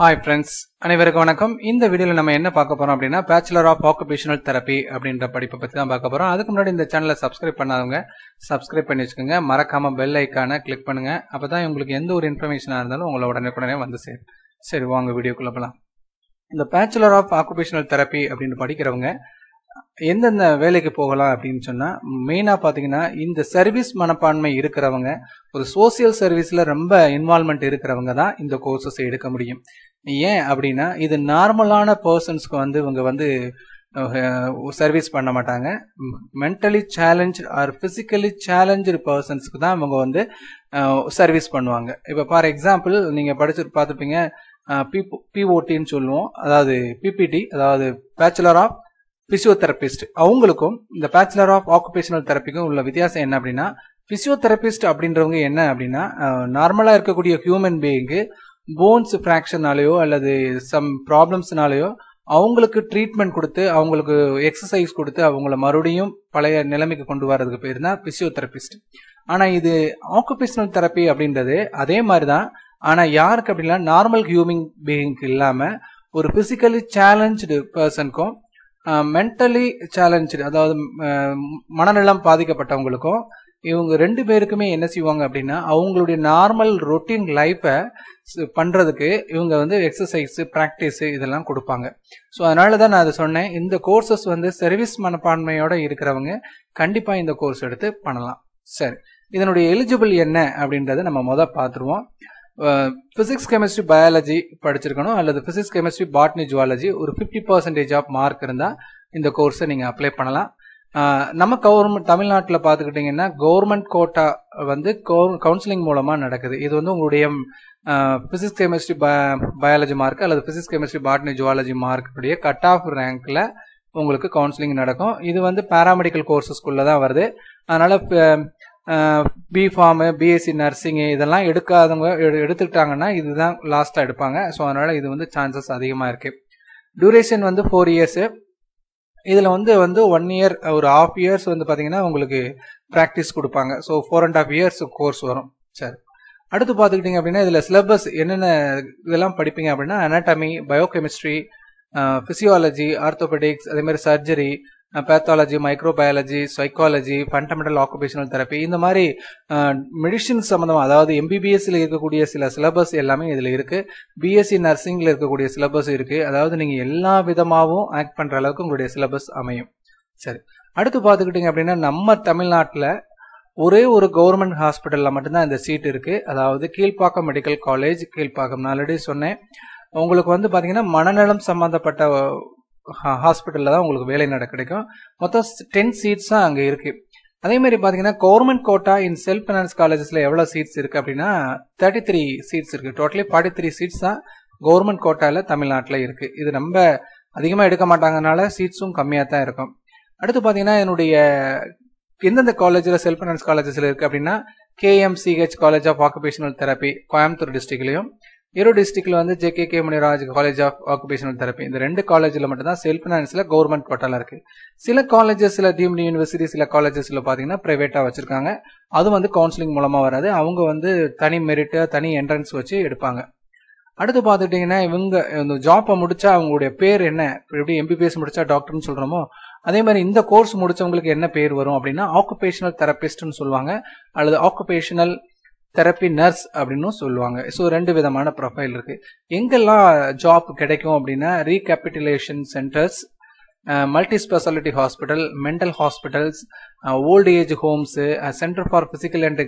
Hi friends, அனைவருக்கும் வணக்கம். இந்த வீடியோல நம்ம என்ன பார்க்க போறோம் அப்படினா Bachelor of Occupational Therapy அப்படிங்கற படிப்பை பத்தி தான் பார்க்க போறோம். அதுக்கு முன்னாடி இந்த சேனலை Subscribe பண்ணாதவங்க Subscribe பண்ணி வெச்சுக்கங்க. மறக்காம bell icon-ஐ click பண்ணுங்க. அப்பதான் உங்களுக்கு எந்த ஒரு இன்ஃபர்மேஷனா இருந்தாலும் உங்களுக்கு உடனே வந்து சேரும். சரி வாங்க வீடியோக்குள்ள போலாம். இந்த Bachelor of Occupational Therapy அப்படினு படிக்கிறவங்க எந்தெந்த வேலைக்கு போகலாம் அப்படினு சொன்னா மெயினா பாத்தீங்கன்னா இந்த சர்வீஸ் மனப்பான்மை இருக்கிறவங்க ஒரு சோஷியல் சர்வீஸ்ல ரொம்ப இன்வால்வ்மென்ட் இருக்கிறவங்க தான் இந்த கோர்சஸ் எடுக்க முடியும். ஏன் அப்படினா இது நார்மலான पर्सनஸ்க்கு வந்து இவங்க வந்து சர்வீஸ் பண்ண மாட்டாங்க. mentally challenged or physically challenged पर्सनஸ்க்கு தான் இவங்க வந்து சர்வீஸ் பண்ணுவாங்க. இப்போ ஃபார் எக்ஸாம்பிள் நீங்க படிச்சு பார்த்திருப்பீங்க POT ன்னு சொல்லுவோம். அதாவது PPT அதாவது Bachelor of Physiotherapist அவங்களுக்கும் இந்த Bachelor of Occupational Therapyக்கும் உள்ள வித்தியாசம் என்ன அப்படினா physiotherapist அப்படின்றவங்க என்ன அப்படினா நார்மலா இருக்கக்கூடிய ஹியூமன் பீயிங்க்கு போன்ஸ் ஃபிராக்ஷனாலயோ அல்லது some problemsனாலயோ அவங்களுக்கு ட்ரீட்மென்ட் கொடுத்து அவங்களுக்கு எக்சர்சைஸ் கொடுத்து அவங்கள மறுபடியும் பழைய நிலைமைக்கு கொண்டு வரதுக்கு பேரு தான் physiotherapist. ஆனா இது occupational therapy அப்படின்றது அதே மாதிரி தான். ஆனா யாருக்கு அப்படினா நார்மல் ஹியூமன் பீயிங்க்கு இல்லாம ஒரு physically challenged personக்கும் mentally challenged அதாவது மனநலம் பாதிக்கப்பட்டவங்களுக்கும் இவங்க ரெண்டு பேருக்குமே என்ன செய்வாங்க அப்படினா அவங்களுடைய நார்மல் ரொட்டீன் லைஃபை பண்றதுக்கு இவங்க வந்து எக்சர்சைஸ் பிராக்டிஸ் இதெல்லாம் கொடுப்பாங்க. சோ அதனால தான் நான் அதை சொன்னேன் இந்த கோர்சஸ் வந்து சர்வீஸ் மனப்பான்மையோட இருக்கிறவங்க கண்டிப்பா இந்த கோர்ஸ் எடுத்து பண்ணலாம். சரி இதனுடைய எலிஜிபிள் என்ன அப்படின்றத நம்ம பாத்துருவோம். physics chemistry biology படிச்சிருக்கணும் அல்லது physics chemistry botany zoology ஒரு 50% ஆஃப் மார்க் இருந்தா இந்த கோர்ஸை நீங்க அப்ளை பண்ணலாம். நம்ம கவர்மெண்ட் தமிழ்நாட்டுல பாத்துக்கிட்டீங்கன்னா கவர்மெண்ட் கோட்டா வந்து கவுன்சிலிங் மூலமா நடக்குது. இது வந்து உங்களுடைய physics chemistry biology மார்க் அல்லது physics chemistry botany zoology mark உடைய கட் ஆஃப் ரேங்க்ல உங்களுக்கு கவுன்சிலிங் நடக்கும். இது வந்து பாராமெடிக்கல் கோர்சஸ்க்குள்ள தான் வருது. அதனால B.Pharm, B.A.C. nursing இதெல்லாம் எடுக்காதவங்க எடுத்துட்டாங்கன்னா இதுதான் லாஸ்டா எடுப்பாங்க. சோ அதனால இது வந்து சான்சஸ் அதிகமா இருக்கு. டியூரேஷன் வந்து 4 years. இதுல வந்து 1 year ஒரு half years வந்து பாத்தீங்கன்னா உங்களுக்கு பிராக்டிஸ் கொடுப்பாங்க. சோ 4.5 years கோர்ஸ் வரும். சரி அடுத்து பாத்துக்கிட்டீங்க அப்படின்னா இதுல சிலபஸ் என்னென்ன இதெல்லாம் படிப்பீங்க அப்படின்னா anatomy, biochemistry, physiology, orthopedics, அதே மாதிரி surgery, pathology, microbiology, psychology, fundamental occupational therapy இந்த மாதிரி மெடிசின் சம்பந்தமா அதாவது MBBSல இருக்கக்கூடிய சில சிலபஸ் எல்லாமே இதுல இருக்கு. B.Sc நர்சிங்ல இருக்கக்கூடிய சிலபஸ் இருக்கு. அதாவது நீங்க எல்லா விதமாவும் ஆக்ட் பண்ற அளவுக்கு உங்களுடைய சிலபஸ் அமையும். சரி அடுத்து பாத்துக்கிட்டீங்க அப்படின்னா நம்ம தமிழ்நாட்டுல ஒரே ஒரு கவர்மெண்ட் ஹாஸ்பிட்டல்ல மட்டும்தான் இந்த சீட் இருக்கு. அதாவது கீழ்ப்பாக்கம் மெடிக்கல் காலேஜ் கீழ்ப்பாக்கம். நான் ஆல்ரெடி சொன்னேன் உங்களுக்கு வந்து பாத்தீங்கன்னா மனநலம் சம்பந்தப்பட்ட ஹாஸ்பிட்டல்ல தான் உங்களுக்கு வேலை கிடைக்கும். மொத்தம் 10 seats தான் அங்க இருக்கு. அதே மாதிரி பாத்தீங்கன்னா government quota in self finance காலேஜஸ்ல எவ்வளவு சீட்ஸ் இருக்கு அப்படின்னா 33 seats இருக்கு. டோட்டலி 43 seats தான் கவர்மெண்ட் கோட்டால தமிழ்நாட்டுல இருக்கு. இது ரொம்ப அதிகமா எடுக்க மாட்டாங்கனால சீட்ஸும் கம்மியா தான் இருக்கும். அடுத்து பாத்தீங்கன்னா என்னுடைய எந்தெந்த காலேஜ்ல செல்ஃப் ஃபைனான்ஸ் காலேஜஸ்ல இருக்கு அப்படின்னா KMCH college of occupational therapy Coimbatore டிஸ்ட்ரிக்ட்லயும், Erode districtல வந்து JKK Munirajah College of Occupational Therapy. இந்த 2 காலேஜ்ல மட்டும் தான் செல்ஃப் ஃபைனான்ஸ்ல கவர்மெண்ட் கோட்டால இருக்கு. சில காலேஜஸ்ல டீம்ட் யுனிவர்சிட்டி சில காலேஜஸ்ல பாத்தீங்கன்னா பிரைவேட்டா வச்சிருக்காங்க. அது வந்து கவுன்சிலிங் மூலமா வராது. அவங்க வந்து தனி மெரிட் தனி என்ட்ரன்ஸ் வச்சு எடுப்பாங்க. அடுத்து பாத்துட்டீங்கன்னா இவங்க இந்த ஜாப்பை முடிச்சா அவங்களுடைய பேர் என்ன, எப்படி MBBS முடிச்சா டாக்டர்னு சொல்றோமோ அதே மாதிரி இந்த கோர்ஸ் முடிச்சவங்களுக்கு என்ன பேர் வரும் அப்படின்னா ஆக்குபேஷனல் தெரபிஸ்ட்னு சொல்லுவாங்க அல்லது ஆக்குபேஷனல் தெரப்பி நர்ஸ் அப்படின்னு சொல்லுவாங்க. ஸோ 2 விதமான ப்ரொஃபைல் இருக்கு. எங்கெல்லாம் ஜாப் கிடைக்கும் அப்படின்னா rehabilitation centres, multi speciality hospital, mental hospitals, old age homes, centre for physical and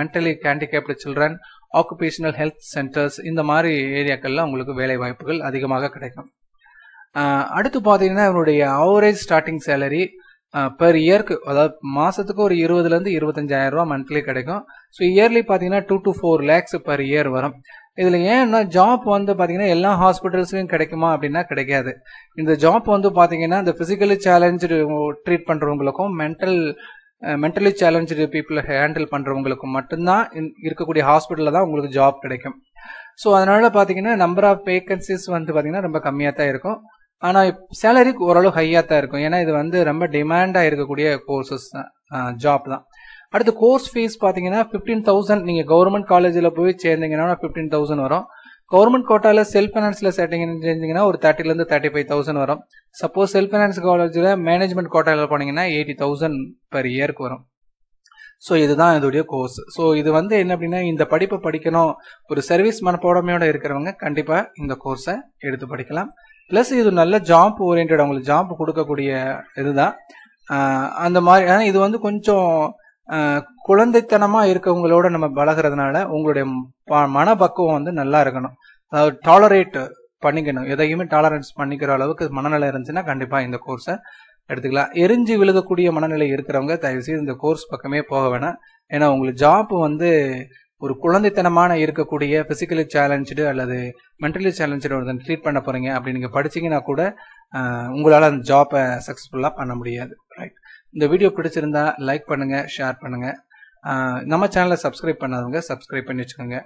mentally handicapped children, occupational health centres இந்த மாதிரி ஏரியாக்கள்லாம் உங்களுக்கு வேலை வாய்ப்புகள் அதிகமாக கிடைக்கும். அடுத்து பார்த்தீங்கன்னா இவருடைய ஆவரேஜ் ஸ்டார்டிங் சேலரி பெர் இயர்க்கு அதாவது மாசத்துக்கு ஒரு 20,000 to 25,000 ரூபாய் மந்த்லி கிடைக்கும். ஸோ இயர்லி பார்த்தீங்கன்னா 2 to 4 lakhs பெர் இயர் வரும். இதுல ஏன்னா ஜாப் வந்து பாத்தீங்கன்னா எல்லா ஹாஸ்பிட்டல்ஸ்லயும் கிடைக்குமா அப்படின்னா கிடைக்காது. இந்த ஜாப் வந்து பாத்தீங்கன்னா இந்த பிசிக்கலி சேலஞ்சு ட்ரீட் பண்றவங்களுக்கும் மென்டலி சேலஞ்சு பீப்புளை ஹேண்டில் பண்றவங்களுக்கும் மட்டும்தான் இருக்கக்கூடிய ஹாஸ்பிட்டல்ல தான் உங்களுக்கு ஜாப் கிடைக்கும். ஸோ அதனால பாத்தீங்கன்னா நம்பர் ஆஃப் வேகன்சிஸ் வந்து பாத்தீங்கன்னா ரொம்ப கம்மியா தான் இருக்கும். ஆனா சேலரிக்கு ஓரளவு ஹையா தான் இருக்கும். ஏன்னா இது வந்து ரொம்ப டிமாண்டா இருக்கக்கூடிய கோர்சஸ் தான் ஜாப் தான். அடுத்து கோர்ஸ் ஃபீஸ் பாத்தீங்கன்னா 15,000 நீங்க கவர்மெண்ட் காலேஜ்ல போய் சேர்ந்தீங்கன்னா 15,000 வரும். Government quota self finance setting or 30,000 to 35,000 varum. Suppose self finance college management quota 80,000 per year varum. So this is the course. So this is the படிப்பு படிக்கணும் ஒரு சர்வீஸ் மனப்பாடமையோட இருக்கிறவங்க கண்டிப்பா இந்த கோர்ஸை எடுத்து படிக்கலாம். பிளஸ் இது நல்ல ஜாப் oriented உங்களுக்கு ஜாப் கொடுக்கக்கூடிய இதுதான். அந்த மாதிரி இது கொஞ்சம் குழந்தைத்தனமா இருக்கவங்களோட நம்ம பழகுறதுனால உங்களுடைய மனபக்குவம் நல்லா இருக்கணும். அதாவது டாலரேட் பண்ணிக்கணும். எதையுமே டாலரன்ஸ் பண்ணிக்கிற அளவுக்கு மனநிலை இருந்துச்சுன்னா கண்டிப்பா இந்த கோர்ஸை எடுத்துக்கலாம். எரிஞ்சு விழுகக்கூடிய மனநிலை இருக்கிறவங்க தயவு செய்து இந்த கோர்ஸ் பக்கமே போக வேணாம். ஏன்னா உங்களுக்கு ஜாப் ஒரு குழந்தைத்தனமான இருக்கக்கூடிய பிசிக்கலி சேலஞ்சு அல்லது மென்டலி சேலஞ்சு ஒரு ட்ரீட் பண்ண போறீங்க அப்படி நீங்க படிச்சீங்கன்னா கூட உங்களால அந்த ஜாப்பை சக்சஸ்ஃபுல்லா பண்ண முடியாது. ரைட், இந்த வீடியோ பிடிச்சிருந்தா லைக் பண்ணுங்க, ஷேர் பண்ணுங்க. நம்ம சேனலை சப்ஸ்கிரைப் பண்ணாதவங்க சப்ஸ்கிரைப் பண்ணி வச்சுக்கோங்க.